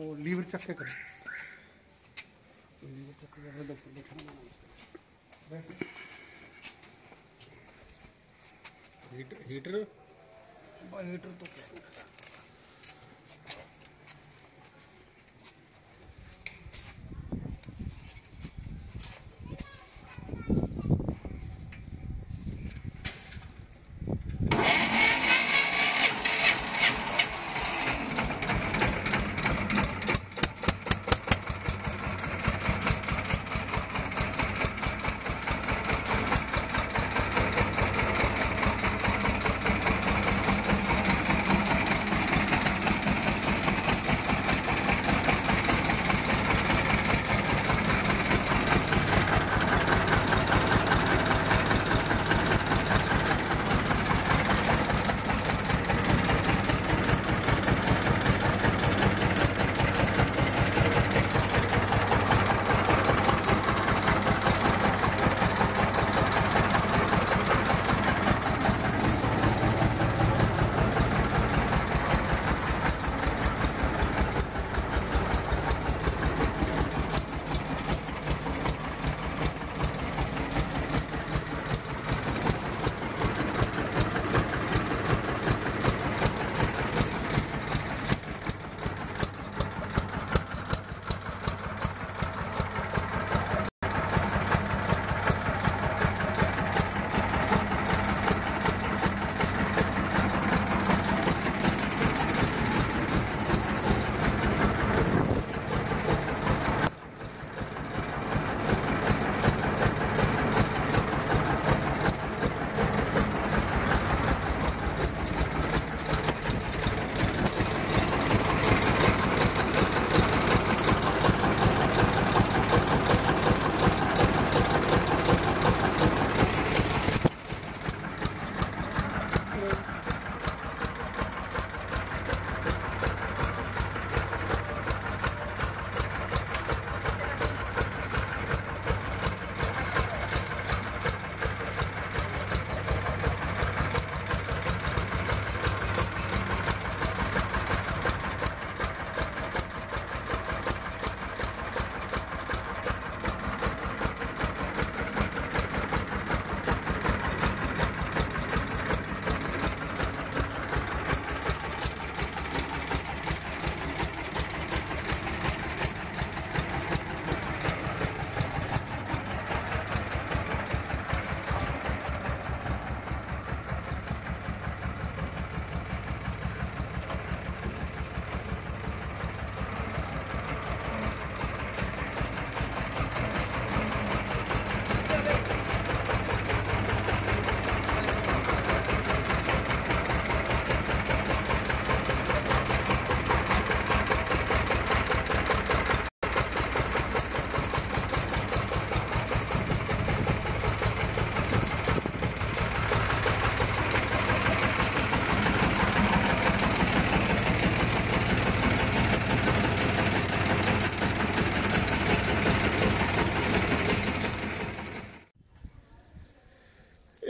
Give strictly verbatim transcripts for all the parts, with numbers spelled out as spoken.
और लीवर चक्के करें, लीवर चक्के करें देखो देखना बैठ हीटर हीटर हीटर तो क्या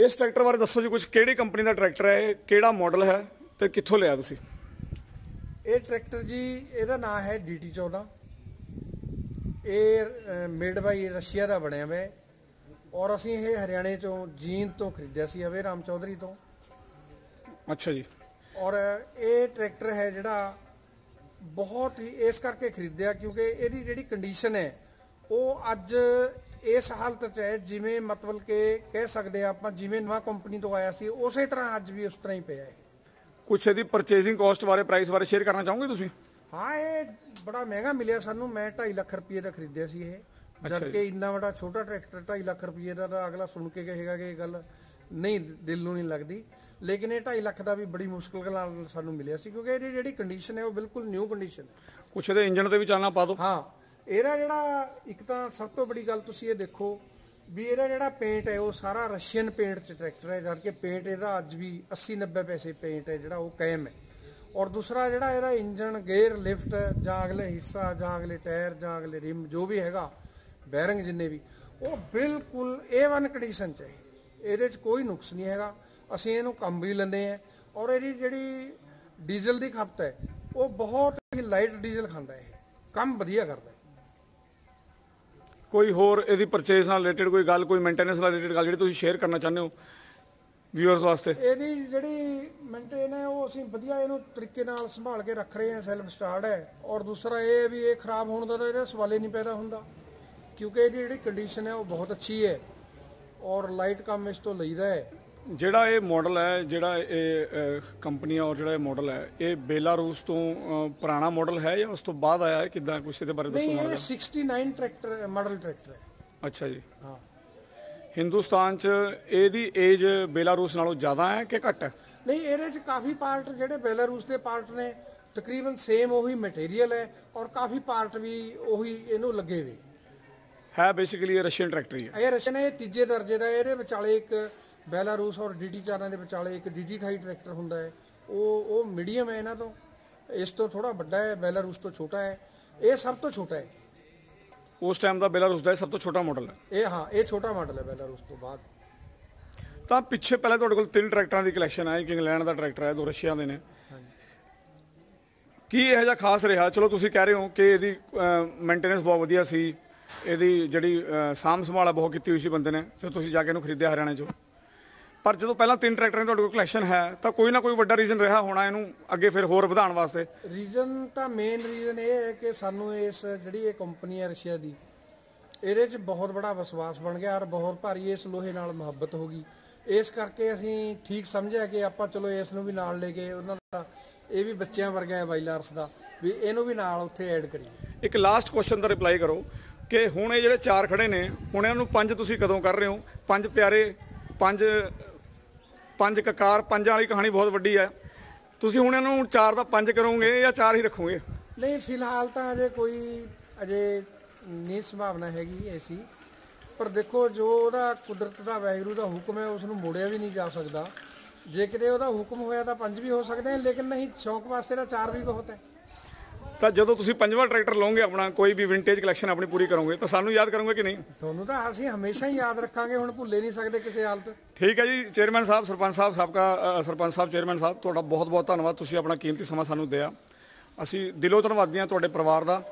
इस ट्रैक्टर बारे दसो जी कुछ केड़ी कंपनी का ट्रैक्टर है, केड़ा मॉडल है तो कितों लिया तुसी? ये ट्रैक्टर जी एदा नाम है डी टी चौदह। ये मेड बाई रशिया का बने हुए और असी ये हरियाणे चो जींद तो खरीदया सी हवे राम चौधरी तो। अच्छा जी। और ये ट्रैक्टर है जिहड़ा बहुत ही इस करके खरीदया क्योंकि इसकी जिहड़ी कंडीशन है वो अज इस हालत है जिमें मतलब के कह सकते आप जिमें नवा कंपनी तो आया सी उस तरह अज भी उस तरह ही पिया है। कुछ यदि परचेजिंग कॉस्ट बारे प्राइस बारे शेयर करना चाहोगे तुसी? हाँ ये बड़ा महंगा मिले सानू, मैं ढाई लख रुपये का खरीदया सी ये। अच्छा जबकि इन्ना बड़ा छोटा ट्रैक्टर ढाई लख रुपये का तो अगला सुन के कहेगा कि गल नहीं दिल नूं नहीं लगती, लेकिन ये ढाई लख का भी बड़ी मुश्किल नाल सानू मिले सी क्योंकि ये जिहड़ी कंडीशन है वो बिल्कुल न्यू कंडीशन है। कुछ ये इंजन ते भी चालना पा दो। हाँ ਇਹਦਾ ਜਿਹੜਾ ਇੱਕ ਤਾਂ ਸਭ ਤੋਂ ਬੜੀ ਗੱਲ ਤੁਸੀਂ ਇਹ ਦੇਖੋ ਵੀ ਇਹਦਾ ਜਿਹੜਾ ਪੇਂਟ ਹੈ ਉਹ ਸਾਰਾ ਰਸ਼ੀਅਨ ਪੇਂਟ 'ਚ ਟਰੈਕਟਰ ਹੈ ਜਦਕਿ ਪੇਂਟ ਇਹਦਾ ਅੱਜ ਵੀ अस्सी नब्बे ਪੈਸੇ ਪੇਂਟ ਹੈ ਜਿਹੜਾ ਉਹ ਕਾਇਮ ਹੈ। ਔਰ ਦੂਸਰਾ ਜਿਹੜਾ ਇਹਦਾ ਇੰਜਨ ਗੇਅਰ ਲਿਫਟ ਜਾਂ ਅਗਲੇ ਹਿੱਸਾ ਜਾਂ ਅਗਲੇ ਟਾਇਰ ਜਾਂ ਅਗਲੇ ਰਿਮ ਜੋ ਵੀ ਹੈਗਾ ਬੈਰਿੰਗ ਜਿੰਨੇ ਵੀ ਉਹ ਬਿਲਕੁਲ A वन ਕੰਡੀਸ਼ਨ 'ਚ ਹੈ, ਇਹਦੇ 'ਚ ਕੋਈ ਨੁਕਸ ਨਹੀਂ ਹੈਗਾ। ਅਸੀਂ ਇਹਨੂੰ ਕੰਮ ਵੀ ਲੈਂਦੇ ਹਾਂ ਔਰ ਇਹਦੀ ਜਿਹੜੀ ਡੀਜ਼ਲ ਦੀ ਖਪਤ ਹੈ ਉਹ ਬਹੁਤ ਹੀ ਲਾਈਟ ਡੀਜ਼ਲ ਖਾਂਦਾ ਹੈ। ਕੰਮ ਵਧੀਆ ਕਰਦਾ। ਕੋਈ ਹੋਰ ਇਹਦੀ ਪਰਚੇਸ ਨਾਲ ਰਿਲੇਟਡ ਕੋਈ ਗੱਲ, ਕੋਈ ਮੇਨਟੇਨੈਂਸ ਨਾਲ ਰਿਲੇਟਡ ਗੱਲ ਜਿਹੜੀ ਤੁਸੀਂ ਸ਼ੇਅਰ ਕਰਨਾ ਚਾਹੁੰਦੇ ਹੋ ਵਿਊਅਰਸ ਵਾਸਤੇ? ਇਹਦੀ ਜਿਹੜੀ ਮੇਨਟੇਨ ਹੈ ਉਹ ਅਸੀਂ ਵਧੀਆ ਇਹਨੂੰ ਤਰੀਕੇ ਨਾਲ ਸੰਭਾਲ ਕੇ ਰੱਖ ਰਹੇ ਹਾਂ, ਸੈਲਫ ਸਟਾਰਟ ਹੈ। ਔਰ ਦੂਸਰਾ ਇਹ ਵੀ ਇਹ ਖਰਾਬ ਹੋਣ ਦਾ ਇਹਦਾ ਸਵਾਲ ਹੀ ਨਹੀਂ ਪੈਦਾ ਹੁੰਦਾ ਕਿਉਂਕਿ ਇਹਦੀ ਜਿਹੜੀ ਕੰਡੀਸ਼ਨ ਹੈ ਉਹ ਬਹੁਤ ਅੱਛੀ ਹੈ ਔਰ ਲਾਈਟ ਕੰਮ ਇਸ ਤੋਂ ਲਈਦਾ ਹੈ। ਜਿਹੜਾ ਇਹ ਮਾਡਲ ਹੈ, ਜਿਹੜਾ ਇਹ ਕੰਪਨੀ ਔਰ ਜਿਹੜਾ ਇਹ ਮਾਡਲ ਹੈ, ਇਹ ਬੇਲਾਰੂਸ ਤੋਂ ਪੁਰਾਣਾ ਮਾਡਲ ਹੈ ਜਾਂ ਉਸ ਤੋਂ ਬਾਅਦ ਆਇਆ ਹੈ, ਕਿਦਾਂ ਕੁਛ ਇਹਦੇ ਬਾਰੇ ਦੱਸੋ? ਨਹੀਂ, ਇਹ ਉਣਾਸੀ ਟਰੈਕਟਰ ਮਾਡਲ ਟਰੈਕਟਰ ਹੈ। ਅੱਛਾ ਜੀ, ਹਾਂ। ਹਿੰਦੁਸਤਾਨ 'ਚ ਇਹਦੀ ਏਜ ਬੇਲਾਰੂਸ ਨਾਲੋਂ ਜ਼ਿਆਦਾ ਹੈ ਕਿ ਘੱਟ ਹੈ? ਨਹੀਂ, ਇਹਦੇ 'ਚ ਕਾਫੀ ਪਾਰਟ ਜਿਹੜੇ ਬੇਲਾਰੂਸ ਦੇ ਪਾਰਟ ਨੇ ਤਕਰੀਬਨ ਸੇਮ ਉਹੀ ਮਟੀਰੀਅਲ ਹੈ ਔਰ ਕਾਫੀ ਪਾਰਟ ਵੀ ਉਹੀ ਇਹਨੂੰ ਲੱਗੇ ਹੋਏ ਹੈ। ਬੇਸਿਕਲੀ ਇਹ ਰਸ਼ੀਅਨ ਟਰੈਕਟਰ ਹੀ ਹੈ। ਇਹ ਰਸ਼ੀਅਨ ਹੈ, ਇਹ ਤੀਜੇ ਦਰਜੇ ਦਾ। ਇਹਦੇ ਵਿਚਾਲੇ ਇੱਕ ਬੇਲਾਰੂਸ ਔਰ ਡੀ ਟੀ ਚੌਦਾਂ ਦੇ ਵਿਚਾਲੇ ਇੱਕ ਡੀ ਟੀ ਅਠਾਈ ਟਰੈਕਟਰ ਹੁੰਦਾ ਹੈ, ਉਹ ਉਹ ਮੀਡੀਅਮ ਹੈ ਇਹਨਾਂ ਤੋਂ, ਇਸ ਤੋਂ ਥੋੜਾ ਵੱਡਾ ਹੈ, ਬੇਲਾਰੂਸ ਤੋਂ ਛੋਟਾ ਹੈ, ਇਹ ਸਭ ਤੋਂ ਛੋਟਾ ਹੈ। ਉਸ ਟਾਈਮ ਦਾ ਬੇਲਾਰੂਸ ਦਾ ਸਭ ਤੋਂ ਛੋਟਾ ਮਾਡਲ ਹੈ ਇਹ। ਹਾਂ, ਇਹ ਛੋਟਾ ਮਾਡਲ ਹੈ ਬੇਲਾਰੂਸ ਤੋਂ ਬਾਅਦ। ਤਾਂ ਪਿੱਛੇ ਪਹਿਲਾਂ ਤੁਹਾਡੇ ਕੋਲ ਤਿੰਨ ਟਰੈਕਟਰਾਂ ਦੀ ਕਲੈਕਸ਼ਨ ਹੈ, ਇੱਕ ਇੰਗਲੈਂਡ ਦਾ ਟਰੈਕਟਰ ਹੈ, ਦੋ ਰਸ਼ੀਆ ਦੇ ਨੇ। ਕੀ ਇਹੋ ਜਿਹਾ ਖਾਸ ਰਿਹਾ? ਚਲੋ ਤੁਸੀਂ ਕਹਿ ਰਹੇ ਹੋ ਕਿ ਇਹਦੀ ਮੇਨਟੇਨੈਂਸ ਬਹੁਤ ਵਧੀਆ ਸੀ, ਇਹਦੀ ਜਿਹੜੀ ਸਾਂਭ ਸੰਭਾਲ ਬਹੁਤ ਕੀਤੀ ਹੋਈ ਸੀ ਬੰਦੇ ਨੇ, ਫਿਰ ਤੁਸੀਂ ਜਾ ਕੇ ਇਹਨੂੰ ਖਰੀਦਿਆ ਹਰਿਆਣੇ 'ਚੋਂ। ਪਰ ਜਦੋਂ ਪਹਿਲਾਂ ਤਿੰਨ ਟਰੈਕਟਰਾਂ ਦੀ ਤੁਹਾਡੇ ਕੋਲ ਕਲੈਕਸ਼ਨ ਹੈ ਤਾਂ ਕੋਈ ਨਾ ਕੋਈ ਵੱਡਾ ਰੀਜ਼ਨ ਰਿਹਾ ਹੋਣਾ ਇਹਨੂੰ ਅੱਗੇ ਫਿਰ ਹੋਰ ਵਧਾਉਣ ਵਾਸਤੇ। ਰੀਜ਼ਨ ਤਾਂ ਮੇਨ ਰੀਜ਼ਨ ਇਹ ਹੈ ਕਿ ਸਾਨੂੰ ਇਸ ਜਿਹੜੀ ਇਹ ਕੰਪਨੀ ਹੈ ਰਸ਼ੀਆ ਦੀ, ਇਹਦੇ 'ਚ ਬਹੁਤ ਬੜਾ ਵਿਸ਼ਵਾਸ ਬਣ ਗਿਆ ਔਰ ਬਹੁਤ ਭਾਰੀ ਇਸ ਲੋਹੇ ਨਾਲ ਮੁਹੱਬਤ ਹੋ ਗਈ। ਇਸ ਕਰਕੇ ਅਸੀਂ ਠੀਕ ਸਮਝਿਆ ਕਿ ਆਪਾਂ ਚਲੋ ਇਸ ਨੂੰ ਵੀ ਨਾਲ ਲੈ ਕੇ ਉਹਨਾਂ ਦਾ, ਇਹ ਵੀ ਬੱਚਿਆਂ ਵਰਗਾ ਹੈ ਬਾਈਲਾਰਸ ਦਾ, ਵੀ ਇਹਨੂੰ ਵੀ ਨਾਲ ਉੱਥੇ ਐਡ ਕਰੀਏ। ਇੱਕ ਲਾਸਟ ਕੁਐਸਚਨ ਦਾ ਰਿਪਲਾਈ ਕਰੋ ਕਿ ਹੁਣ ਇਹ ਜਿਹੜੇ ਚਾਰ ਖੜੇ ਨੇ, ਹੁਣ ਇਹਨਾਂ ਨੂੰ ਪੰਜ ਤੁਸੀਂ ਕਦੋਂ ਕਰ ਰਹੇ ਹੋ? ਪੰਜ ਪਿਆਰੇ, ਪੰਜ ਪੰਜ ਕਕਾਰ, ਪੰਜਾਂ ਵਾਲੀ ਕਹਾਣੀ ਬਹੁਤ ਵੱਡੀ ਹੈ। ਤੁਸੀਂ ਹੁਣ ਇਹਨੂੰ ਚਾਰ ਦਾ ਪੰਜ ਕਰੋਗੇ ਜਾਂ ਚਾਰ ਹੀ ਰੱਖੋਗੇ? ਨਹੀਂ, ਫਿਲਹਾਲ ਤਾਂ ਅਜੇ ਕੋਈ ਅਜੇ ਨਹੀਂ ਸੰਭਾਵਨਾ ਹੈਗੀ ਐਸੀ, ਪਰ ਦੇਖੋ ਜੋ ਉਹਦਾ ਕੁਦਰਤ ਦਾ ਵਾਹਿਗੁਰੂ ਦਾ ਹੁਕਮ ਹੈ ਉਸ ਨੂੰ ਮੋੜਿਆ ਵੀ ਨਹੀਂ ਜਾ ਸਕਦਾ। ਜੇ ਕਿਤੇ ਉਹਦਾ ਹੁਕਮ ਹੋਇਆ ਤਾਂ ਪੰਜ ਵੀ ਹੋ ਸਕਦੇ ਹੈ, ਲੇਕਿਨ ਨਹੀਂ, ਸ਼ੌਕ ਵਾਸਤੇ ਤਾਂ ਚਾਰ ਵੀ ਬਹੁਤ ਹੈ। ਤਾਂ ਜਦੋਂ ਤੁਸੀਂ ਪੰਜਵਾਂ ਟਰੈਕਟਰ ਲਓਗੇ ਆਪਣਾ, ਕੋਈ ਵੀ ਵਿੰਟੇਜ ਕਲੈਕਸ਼ਨ ਆਪਣੀ ਪੂਰੀ ਕਰੋਗੇ, ਤਾਂ ਸਾਨੂੰ ਯਾਦ ਕਰੋਗੇ ਕਿ ਨਹੀਂ? ਤੁਹਾਨੂੰ ਤਾਂ ਅਸੀਂ ਹਮੇਸ਼ਾ ਹੀ ਯਾਦ ਰੱਖਾਂਗੇ, ਹੁਣ ਭੁੱਲੇ ਨਹੀਂ ਸਕਦੇ ਕਿਸੇ ਹਾਲਤ। ਠੀਕ ਹੈ ਜੀ, ਚੇਅਰਮੈਨ ਸਾਹਿਬ, ਸਰਪੰਚ ਸਾਹਿਬ, ਸਾਬਕਾ ਸਰਪੰਚ ਸਾਹਿਬ, ਚੇਅਰਮੈਨ ਸਾਹਿਬ, ਤੁਹਾਡਾ ਬਹੁਤ ਬਹੁਤ ਧੰਨਵਾਦ, ਤੁਸੀਂ ਆਪਣਾ ਕੀਮਤੀ ਸਮਾਂ ਸਾਨੂੰ ਦਿਆ। ਅਸੀਂ ਦਿਲੋਂ ਧੰਨਵਾਦੀ ਹਾਂ ਤੁਹਾਡੇ ਪਰਿਵਾਰ ਦਾ,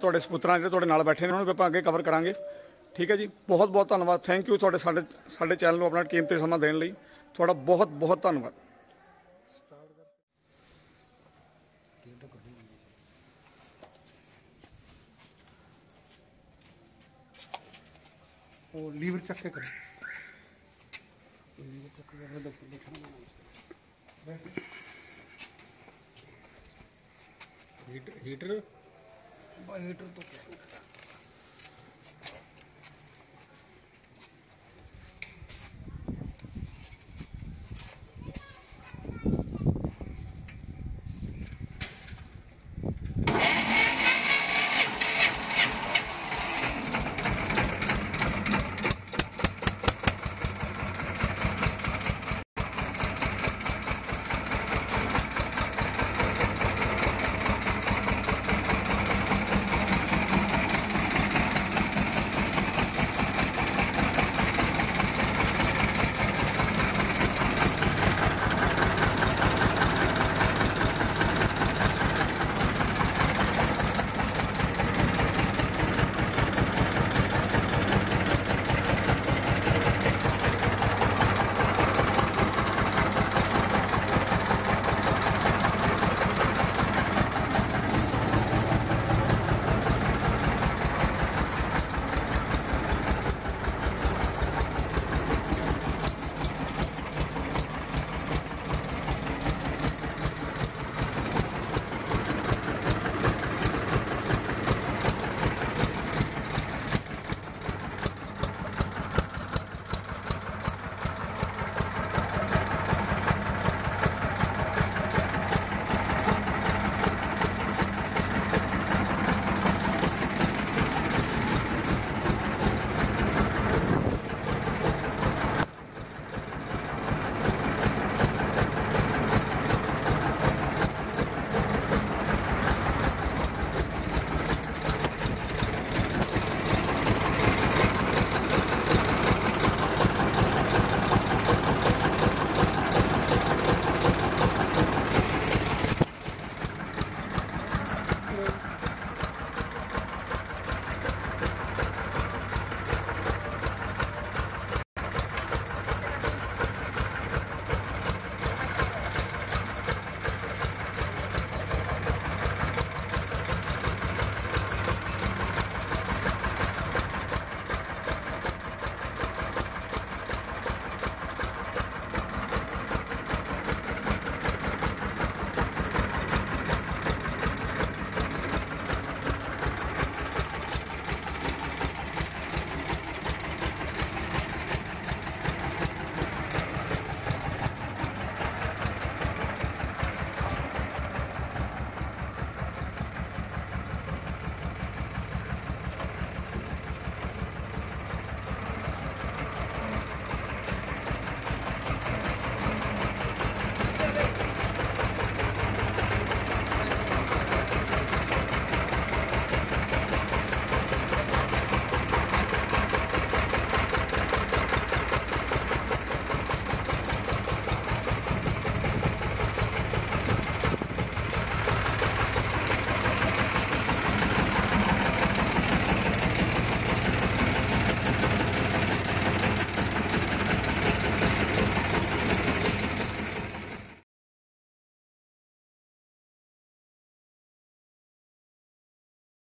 ਤੁਹਾਡੇ ਸਪੁੱਤਰਾਂ ਜਿਹੜੇ ਤੁਹਾਡੇ ਨਾਲ ਬੈਠੇ ਨੇ ਉਹਨਾਂ ਨੂੰ ਆਪਾਂ ਅੱਗੇ ਕਵਰ ਕਰਾਂਗੇ। ਠੀਕ ਹੈ ਜੀ, ਬਹੁਤ ਬਹੁਤ ਧੰਨਵਾਦ, ਥੈਂਕ ਯੂ ਤੁਹਾਡੇ ਸਾਡੇ ਸਾਡੇ ਚੈਨਲ ਨੂੰ ਆਪਣਾ ਕੀਮਤੀ ਸਮਾਂ ਦੇਣ ਲਈ, ਤੁਹਾਡਾ ਬਹੁਤ ਬਹੁਤ ਧੰਨਵਾਦ। ਉਹ ਲੀਵਰ ਚੱਕ ਕੇ ਕਰੋ, ਲੀਵਰ ਚੱਕ ਕੇ ਦੇਖੋ ਦੇਖਣਾ ਹੀਟਰ ਹੀਟਰ ਬਾ ਹੀਟਰ ਤੋਂ